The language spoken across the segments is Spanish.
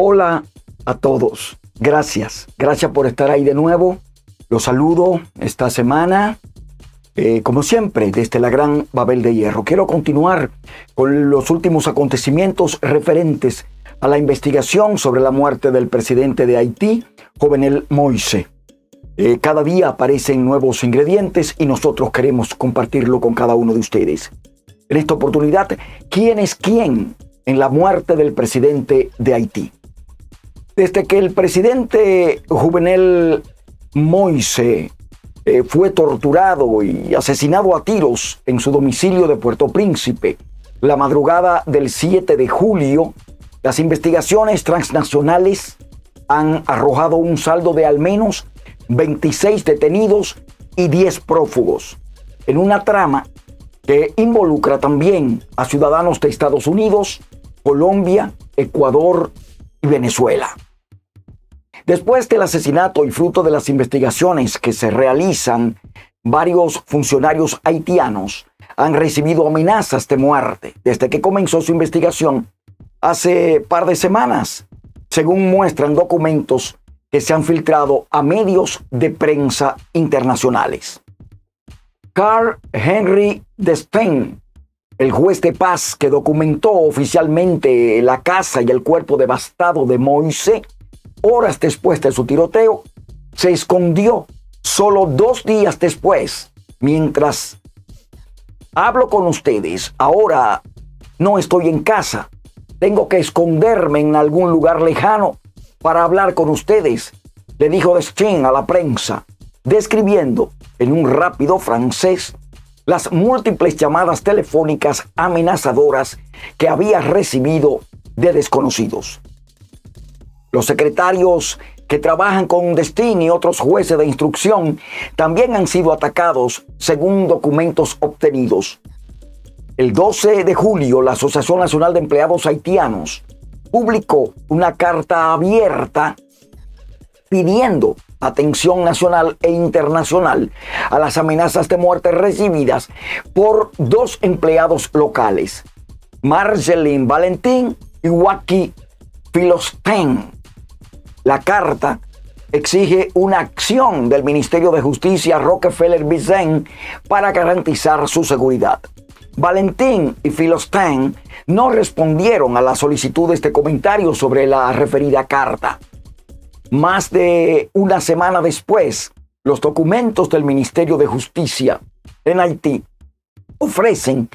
Hola a todos. Gracias por estar ahí de nuevo. Los saludo esta semana, como siempre, desde la Gran Babel de Hierro. Quiero continuar con los últimos acontecimientos referentes a la investigación sobre la muerte del presidente de Haití, Jovenel Moïse. Cada día aparecen nuevos ingredientes y nosotros queremos compartirlo con cada uno de ustedes. En esta oportunidad, ¿quién es quién en la muerte del presidente de Haití? Desde que el presidente Jovenel Moïse fue torturado y asesinado a tiros en su domicilio de Puerto Príncipe la madrugada del 7 de julio, las investigaciones transnacionales han arrojado un saldo de al menos 26 detenidos y 10 prófugos, en una trama que involucra también a ciudadanos de Estados Unidos, Colombia, Ecuador y Venezuela. Después del asesinato y fruto de las investigaciones que se realizan, varios funcionarios haitianos han recibido amenazas de muerte desde que comenzó su investigación hace par de semanas, según muestran documentos que se han filtrado a medios de prensa internacionales. Carl Henry Despagne, el juez de paz que documentó oficialmente la casa y el cuerpo devastado de Moïse, horas después de su tiroteo, se escondió solo 2 días después. Mientras hablo con ustedes, ahora no estoy en casa. Tengo que esconderme en algún lugar lejano para hablar con ustedes, le dijo Destin a la prensa, describiendo en un rápido francés las múltiples llamadas telefónicas amenazadoras que había recibido de desconocidos. Los secretarios que trabajan con Destin y otros jueces de instrucción también han sido atacados, según documentos obtenidos. El 12 de julio, la Asociación Nacional de Empleados Haitianos publicó una carta abierta pidiendo atención nacional e internacional a las amenazas de muerte recibidas por 2 empleados locales, Marceline Valentín y Waki Philosten. La carta exige una acción del Ministerio de Justicia Rockefeller Vicent para garantizar su seguridad. Valentín y Philosten no respondieron a las solicitudes de comentarios sobre la referida carta. Más de una semana después, los documentos del Ministerio de Justicia en Haití ofrecen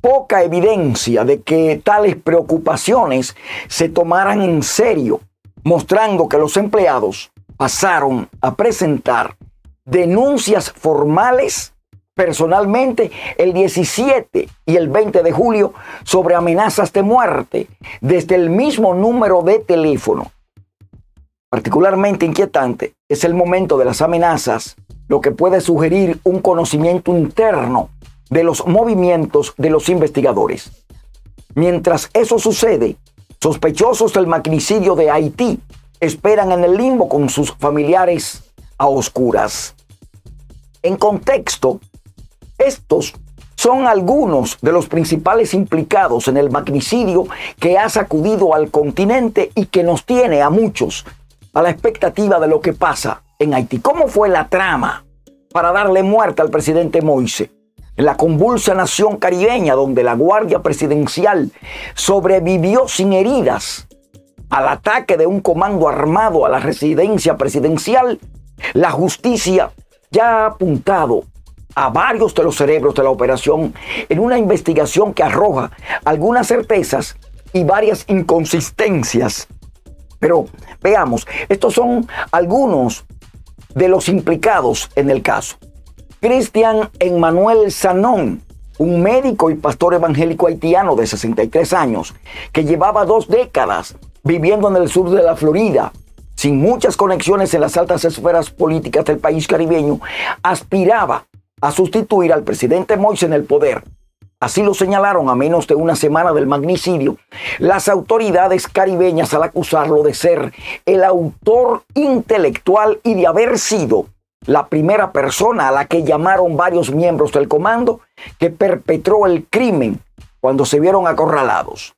poca evidencia de que tales preocupaciones se tomaran en serio, mostrando que los empleados pasaron a presentar denuncias formales personalmente el 17 y el 20 de julio sobre amenazas de muerte desde el mismo número de teléfono. Particularmente inquietante es el momento de las amenazas, lo que puede sugerir un conocimiento interno de los movimientos de los investigadores. Mientras eso sucede, sospechosos del magnicidio de Haití esperan en el limbo con sus familiares a oscuras. En contexto, estos son algunos de los principales implicados en el magnicidio que ha sacudido al continente y que nos tiene a muchos a la expectativa de lo que pasa en Haití. ¿Cómo fue la trama para darle muerte al presidente Moïse? En la convulsa nación caribeña, donde la Guardia Presidencial sobrevivió sin heridas al ataque de un comando armado a la residencia presidencial, la justicia ya ha apuntado a varios de los cerebros de la operación en una investigación que arroja algunas certezas y varias inconsistencias. Pero veamos, estos son algunos de los implicados en el caso. Christian Emmanuel Sanon, un médico y pastor evangélico haitiano de 63 años, que llevaba 2 décadas viviendo en el sur de la Florida, sin muchas conexiones en las altas esferas políticas del país caribeño, aspiraba a sustituir al presidente Moïse en el poder. Así lo señalaron a menos de una semana del magnicidio las autoridades caribeñas al acusarlo de ser el autor intelectual y de haber sido la primera persona a la que llamaron varios miembros del comando que perpetró el crimen cuando se vieron acorralados.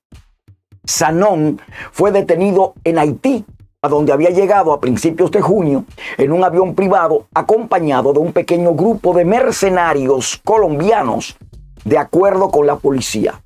Sanon fue detenido en Haití, a donde había llegado a principios de junio en un avión privado acompañado de un pequeño grupo de mercenarios colombianos, de acuerdo con la policía.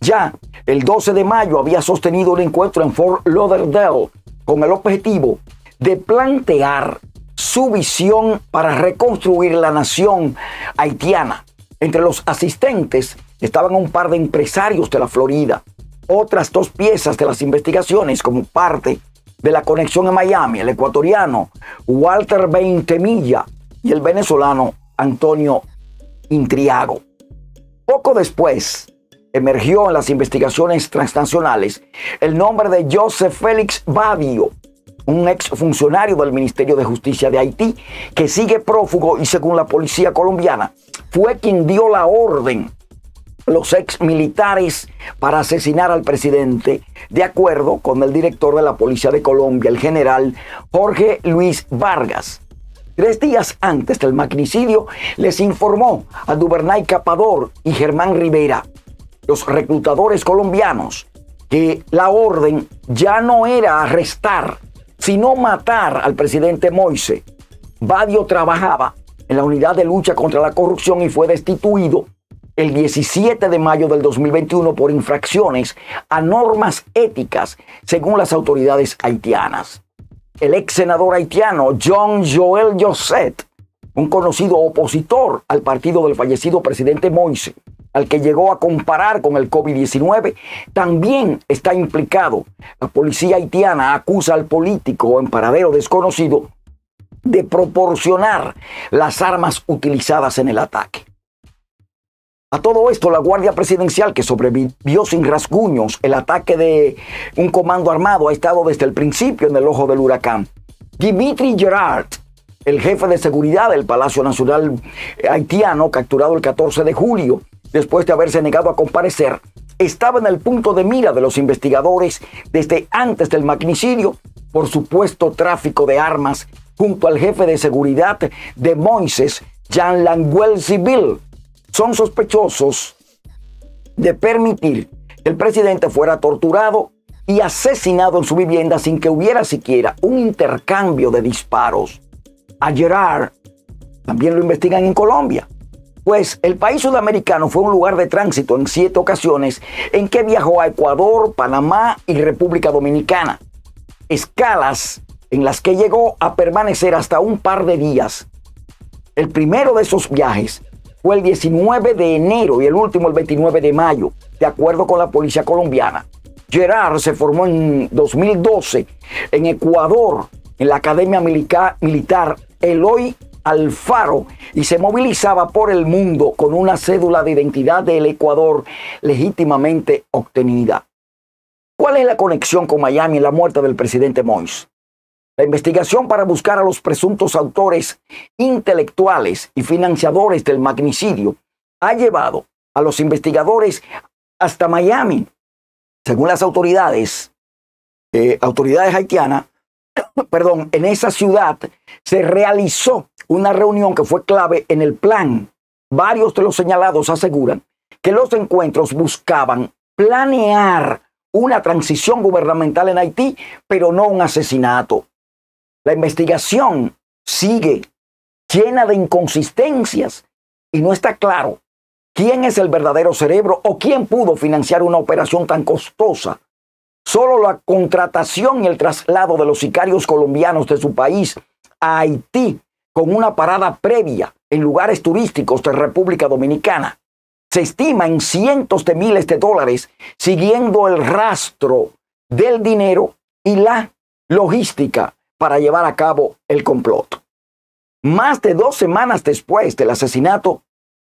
Ya el 12 de mayo había sostenido un encuentro en Fort Lauderdale con el objetivo de plantear su visión para reconstruir la nación haitiana. Entre los asistentes estaban un par de empresarios de la Florida, otras dos piezas de las investigaciones como parte de la conexión en Miami, el ecuatoriano Walter Bentemilla y el venezolano Antonio Intriago. Poco después emergió en las investigaciones transnacionales el nombre de Joseph Félix Badio, un exfuncionario del Ministerio de Justicia de Haití que sigue prófugo y, según la policía colombiana, fue quien dio la orden a los exmilitares para asesinar al presidente, de acuerdo con el director de la Policía de Colombia, el general Jorge Luis Vargas. 3 días antes del magnicidio les informó a Duvernay Capador y Germán Rivera, los reclutadores colombianos, que la orden ya no era arrestar, sino matar al presidente Moïse. Badio trabajaba en la unidad de lucha contra la corrupción y fue destituido el 17 de mayo del 2021 por infracciones a normas éticas, según las autoridades haitianas. El ex senador haitiano John Joel Josset, un conocido opositor al partido del fallecido presidente Moïse, al que llegó a comparar con el COVID-19, también está implicado. La policía haitiana acusa al político en paradero desconocido de proporcionar las armas utilizadas en el ataque. A todo esto, la Guardia Presidencial, que sobrevivió sin rasguños el ataque de un comando armado, ha estado desde el principio en el ojo del huracán. Dimitri Gerard, el jefe de seguridad del Palacio Nacional haitiano, capturado el 14 de julio, después de haberse negado a comparecer, estaba en el punto de mira de los investigadores desde antes del magnicidio por supuesto tráfico de armas, junto al jefe de seguridad de Moïse, Jean Languel Civil. Son sospechosos de permitir que el presidente fuera torturado y asesinado en su vivienda sin que hubiera siquiera un intercambio de disparos. A Gerard también lo investigan en Colombia, pues el país sudamericano fue un lugar de tránsito en 7 ocasiones en que viajó a Ecuador, Panamá y República Dominicana. Escalas en las que llegó a permanecer hasta un par de días. El primero de esos viajes fue el 19 de enero y el último el 29 de mayo, de acuerdo con la policía colombiana. Gerard se formó en 2012 en Ecuador, en la Academia Militar Eloy al Faro, y se movilizaba por el mundo con una cédula de identidad del Ecuador legítimamente obtenida. ¿Cuál es la conexión con Miami en la muerte del presidente Moïse? La investigación para buscar a los presuntos autores intelectuales y financiadores del magnicidio ha llevado a los investigadores hasta Miami. Según las autoridades haitianas, en esa ciudad se realizó una reunión que fue clave en el plan. Varios de los señalados aseguran que los encuentros buscaban planear una transición gubernamental en Haití, pero no un asesinato. La investigación sigue llena de inconsistencias y no está claro quién es el verdadero cerebro o quién pudo financiar una operación tan costosa. Solo la contratación y el traslado de los sicarios colombianos de su país a Haití, con una parada previa en lugares turísticos de República Dominicana, se estima en cientos de miles de dólares, siguiendo el rastro del dinero y la logística para llevar a cabo el complot. Más de 2 semanas después del asesinato,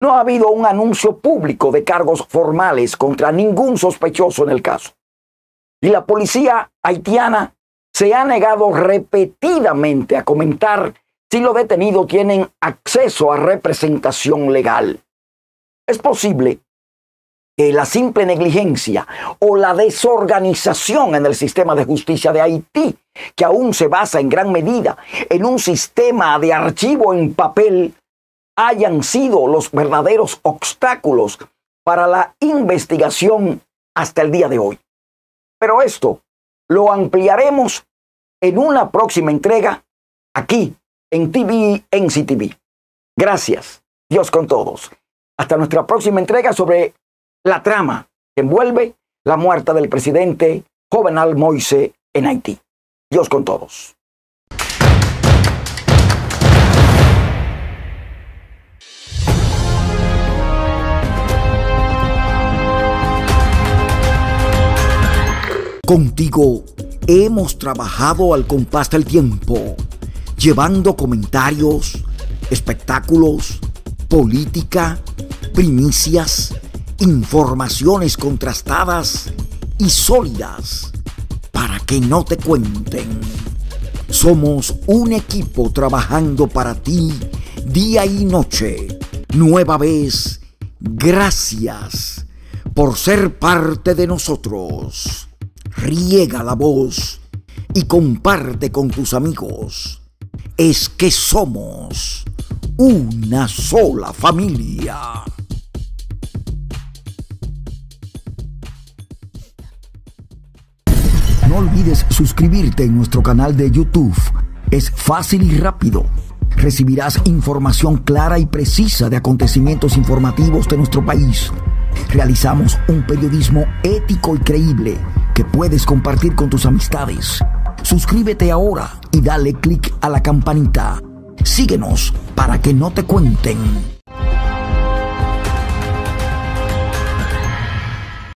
no ha habido un anuncio público de cargos formales contra ningún sospechoso en el caso. Y la policía haitiana se ha negado repetidamente a comentar si los detenidos tienen acceso a representación legal. Es posible que la simple negligencia o la desorganización en el sistema de justicia de Haití, que aún se basa en gran medida en un sistema de archivo en papel, hayan sido los verdaderos obstáculos para la investigación hasta el día de hoy. Pero esto lo ampliaremos en una próxima entrega aquí en TV MCTV. Gracias. Dios con todos. Hasta nuestra próxima entrega sobre la trama que envuelve la muerte del presidente Jovenel Moïse en Haití. Dios con todos. Contigo hemos trabajado al compás del tiempo, llevando comentarios, espectáculos, política, primicias, informaciones contrastadas y sólidas para que no te cuenten. Somos un equipo trabajando para ti día y noche. Nueva vez, gracias por ser parte de nosotros. Riega la voz y comparte con tus amigos. Es que somos una sola familia. No olvides suscribirte en nuestro canal de YouTube. Es fácil y rápido. Recibirás información clara y precisa de acontecimientos informativos de nuestro país. Realizamos un periodismo ético y creíble que puedes compartir con tus amistades. Suscríbete ahora y dale clic a la campanita. Síguenos para que no te cuenten.